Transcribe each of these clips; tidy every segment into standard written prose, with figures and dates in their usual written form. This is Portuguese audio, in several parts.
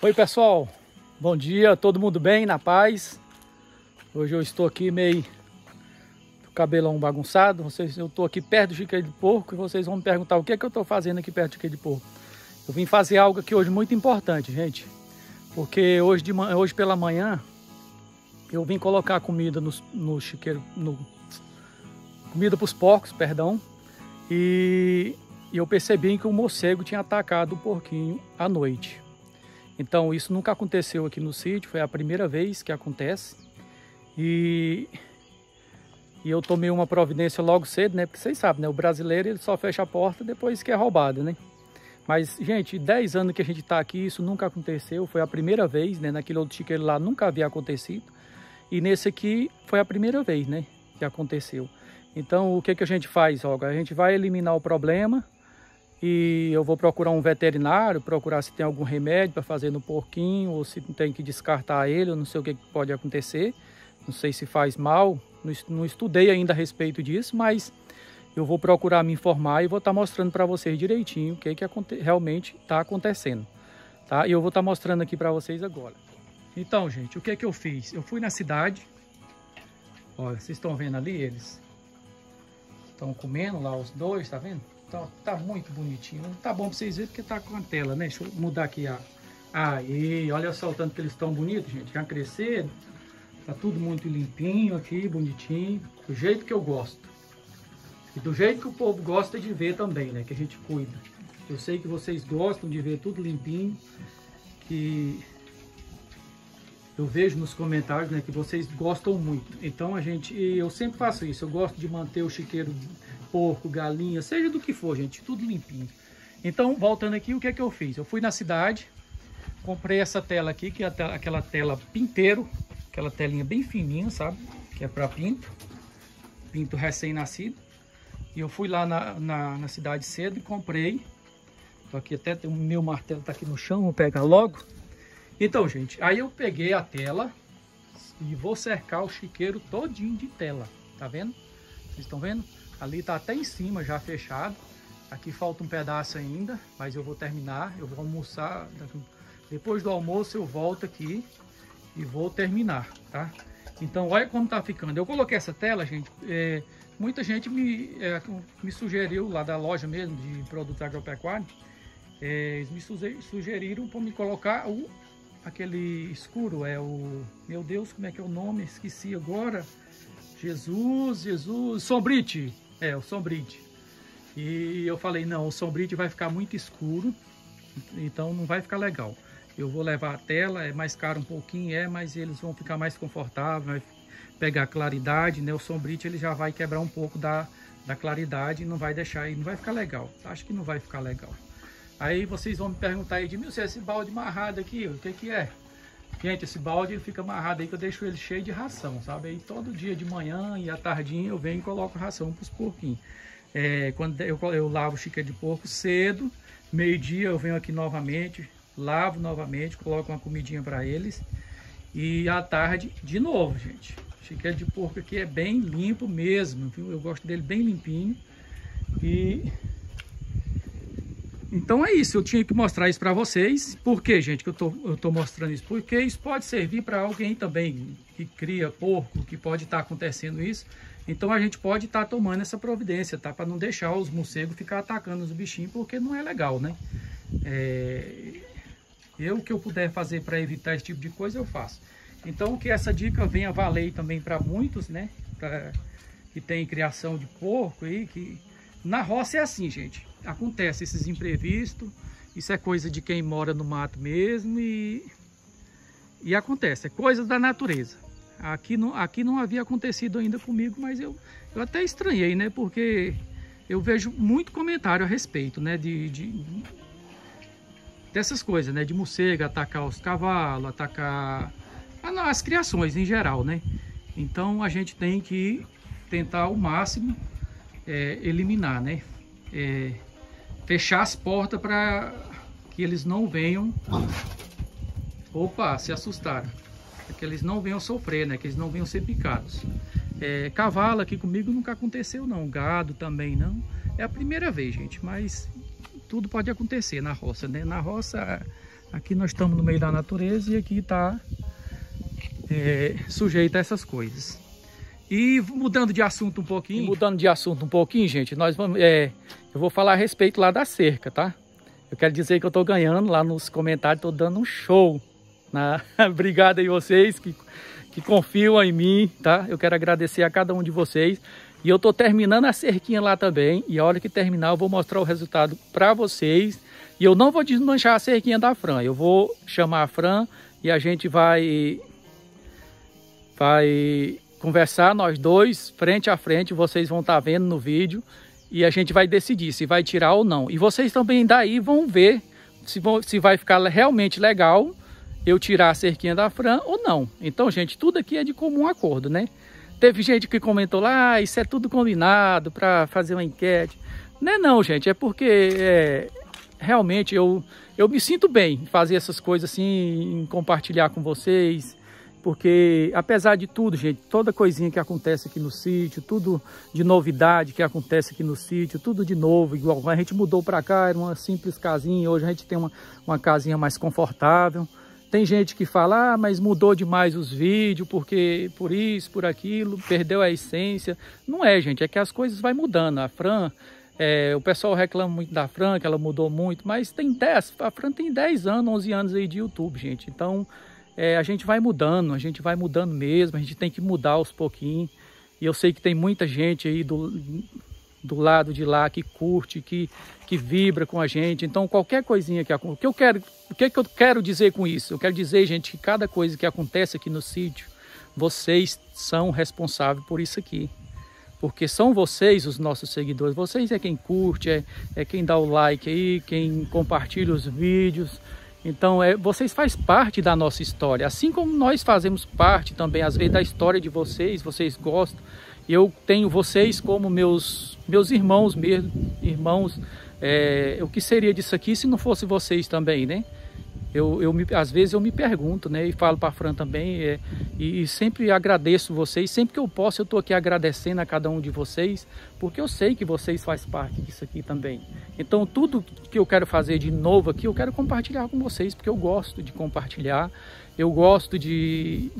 Oi pessoal, bom dia, todo mundo bem, na paz? Hoje eu estou aqui meio com o cabelão bagunçado, eu estou aqui perto do chiqueiro de porco e vocês vão me perguntar o que é que eu estou fazendo aqui perto do chiqueiro de porco. Eu vim fazer algo aqui hoje muito importante, gente, porque hoje pela manhã eu vim colocar a comida no chiqueiro, comida para os porcos, perdão, e eu percebi que o morcego tinha atacado o porquinho à noite. Então isso nunca aconteceu aqui no sítio, foi a primeira vez que acontece. E eu tomei uma providência logo cedo, né? Porque vocês sabem, né? O brasileiro ele só fecha a porta depois que é roubado, né? Mas, gente, 10 anos que a gente está aqui, isso nunca aconteceu. Foi a primeira vez, né? Naquele outro chiqueiro lá nunca havia acontecido. E nesse aqui foi a primeira vez, né? Que aconteceu. Então o que a gente faz, Olga? A gente vai eliminar o problema. E eu vou procurar um veterinário, procurar se tem algum remédio para fazer no porquinho, ou se tem que descartar ele, eu não sei o que pode acontecer, não sei se faz mal, não estudei ainda a respeito disso, mas eu vou procurar me informar e vou estar mostrando para vocês direitinho o que realmente está acontecendo, tá? E eu vou estar mostrando aqui para vocês agora. Então, gente, o que eu fiz? Eu fui na cidade, olha, vocês estão vendo ali eles? Estão comendo lá os dois, tá vendo? Então, tá muito bonitinho, tá bom pra vocês verem porque tá com a tela, né? Deixa eu mudar aqui a... Aí, olha só o tanto que eles estão bonitos, gente, já cresceram, tá tudo muito limpinho aqui, bonitinho, do jeito que eu gosto. E do jeito que o povo gosta de ver também, né? Que a gente cuida. Eu sei que vocês gostam de ver tudo limpinho, que eu vejo nos comentários, né? Que vocês gostam muito. Então eu sempre faço isso, eu gosto de manter o chiqueiro... porco, galinha, seja do que for, gente, tudo limpinho. Então, voltando aqui, o que é que eu fiz? Eu fui na cidade, comprei essa tela aqui, que é aquela tela pinteiro, aquela telinha bem fininha, sabe? Que é para pinto recém-nascido. E eu fui lá na cidade cedo e comprei. Tô aqui até, o meu martelo tá aqui no chão, vou pegar logo. Então, gente, aí eu peguei a tela e vou cercar o chiqueiro todinho de tela, tá vendo? Vocês estão vendo? Ali tá até em cima já fechado, aqui falta um pedaço ainda, mas eu vou terminar, eu vou almoçar, depois do almoço eu volto aqui e vou terminar, tá? Então olha como tá ficando, eu coloquei essa tela, gente, muita gente me sugeriu lá da loja mesmo de produtos agropecuários, eles me sugeriram para me colocar aquele escuro, meu Deus, como é que é o nome, esqueci agora, Sombrite! É, o Sombrite. E eu falei, não, o Sombrite vai ficar muito escuro, então não vai ficar legal. Eu vou levar a tela, é mais caro um pouquinho, mas eles vão ficar mais confortáveis, vai pegar claridade, né? O Sombrite ele já vai quebrar um pouco da claridade, não vai deixar, não vai ficar legal. Acho que não vai ficar legal. Aí vocês vão me perguntar, Edmilson, esse balde amarrado aqui, o que é? Gente, esse balde ele fica amarrado aí que eu deixo ele cheio de ração, sabe? Aí todo dia de manhã e à tardinha eu venho e coloco ração para os porquinhos. Quando eu lavo o chiqueiro de porco cedo, meio-dia eu venho aqui novamente, lavo novamente, coloco uma comidinha para eles. E à tarde, de novo, gente. O chiqueiro de porco aqui é bem limpo mesmo, viu? Eu gosto dele bem limpinho. Então é isso, eu tinha que mostrar isso para vocês. Por que, gente, que eu tô mostrando isso? Porque isso pode servir para alguém também que cria porco, que pode estar acontecendo isso. Então a gente pode estar tomando essa providência, tá? Para não deixar os morcegos ficar atacando os bichinhos, porque não é legal, né? O que eu puder fazer para evitar esse tipo de coisa, eu faço. Então que essa dica venha valer também para muitos, né? Que tem criação de porco aí, que... Na roça é assim, gente. Acontece esses imprevistos, isso é coisa de quem mora no mato mesmo e acontece, é coisa da natureza. Aqui não havia acontecido ainda comigo, mas eu até estranhei, né? Porque eu vejo muito comentário a respeito, né? Dessas coisas, né? De morcego atacar os cavalos, atacar as criações em geral, né? Então a gente tem que tentar ao máximo eliminar, né? Fechar as portas para que eles não venham se assustaram, para que eles não venham sofrer, né? Que eles não venham ser picados. Cavalo aqui comigo nunca aconteceu não, gado também não, é a primeira vez, gente, mas tudo pode acontecer na roça, né? Na roça Aqui nós estamos no meio da natureza e aqui está sujeito a essas coisas. E mudando de assunto um pouquinho... gente, nós vamos, eu vou falar a respeito lá da cerca, tá? Eu quero dizer que eu estou ganhando lá nos comentários, estou dando um show. Obrigado aí vocês que confiam em mim, tá? Eu quero agradecer a cada um de vocês. E eu estou terminando a cerquinha lá também. E a hora que terminar eu vou mostrar o resultado para vocês. E eu não vou desmanchar a cerquinha da Fran. Eu vou chamar a Fran e a gente vai conversar nós dois, frente a frente. Vocês vão estar vendo no vídeo. E a gente vai decidir se vai tirar ou não. E vocês também daí vão ver se vai ficar realmente legal eu tirar a cerquinha da Fran ou não. Então, gente, tudo aqui é de comum acordo, né? Teve gente que comentou lá, isso é tudo combinado para fazer uma enquete. Não é não, gente, é porque realmente eu me sinto bem em fazer essas coisas assim, em compartilhar com vocês. Porque, apesar de tudo, gente, toda coisinha que acontece aqui no sítio, tudo de novidade que acontece aqui no sítio, tudo de novo, igual a gente mudou para cá, era uma simples casinha, hoje a gente tem uma casinha mais confortável. Tem gente que fala, ah, mas mudou demais os vídeos, porque por isso, por aquilo, perdeu a essência. Não é, gente, é que as coisas vão mudando. A Fran, o pessoal reclama muito da Fran, que ela mudou muito, mas a Fran tem 10 anos, 11 anos aí de YouTube, gente. Então, a gente vai mudando, mesmo, a gente tem que mudar aos pouquinhos. E eu sei que tem muita gente aí do lado de lá, que curte, que vibra com a gente. Então, qualquer coisinha que acontece... O que eu quero dizer com isso? Eu quero dizer, gente, que cada coisa que acontece aqui no sítio, vocês são responsáveis por isso aqui. Porque são vocês, os nossos seguidores. Vocês é quem curte, é quem dá o like aí, quem compartilha os vídeos. Então, vocês fazem parte da nossa história. Assim como nós fazemos parte também, às vezes, da história de vocês. Vocês gostam. Eu tenho vocês como meus irmãos mesmo, o que seria disso aqui se não fosse vocês também, né? Às vezes eu me pergunto, né? E falo para a Fran também, e sempre agradeço vocês, sempre que eu posso eu estou aqui agradecendo a cada um de vocês, porque eu sei que vocês fazem parte disso aqui também. Então tudo que eu quero fazer de novo aqui, eu quero compartilhar com vocês, porque eu gosto de compartilhar, eu gosto de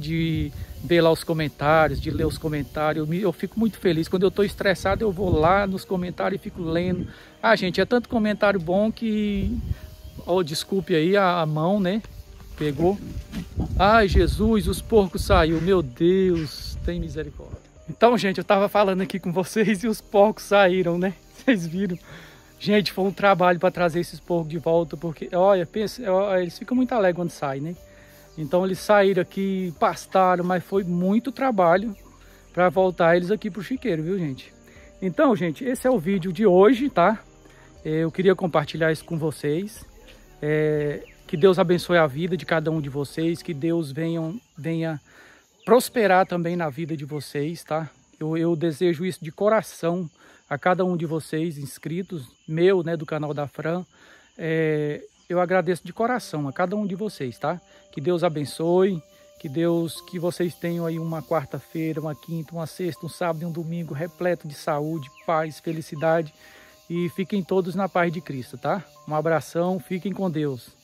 ver lá os comentários, de ler os comentários, eu fico muito feliz. Quando eu estou estressado eu vou lá nos comentários e fico lendo. Ah, gente, é tanto comentário bom que... Oh, desculpe aí a mão, né? Pegou. Ai, Jesus, os porcos saíram. Meu Deus, tem misericórdia. Então, gente, eu tava falando aqui com vocês e os porcos saíram, né? Vocês viram? Gente, foi um trabalho para trazer esses porcos de volta, porque, olha, eles ficam muito alegres quando saem, né? Então, eles saíram aqui, pastaram, mas foi muito trabalho para voltar eles aqui pro chiqueiro, viu, gente? Então, gente, esse é o vídeo de hoje, tá? Eu queria compartilhar isso com vocês. Que Deus abençoe a vida de cada um de vocês, que Deus venha prosperar também na vida de vocês, tá? Eu desejo isso de coração a cada um de vocês, inscritos, né, do canal da Fran. Eu agradeço de coração a cada um de vocês, tá? Que Deus abençoe, que vocês tenham aí uma quarta-feira, uma quinta, uma sexta, um sábado e um domingo repleto de saúde, paz, felicidade. E fiquem todos na paz de Cristo, tá? Um abração, fiquem com Deus.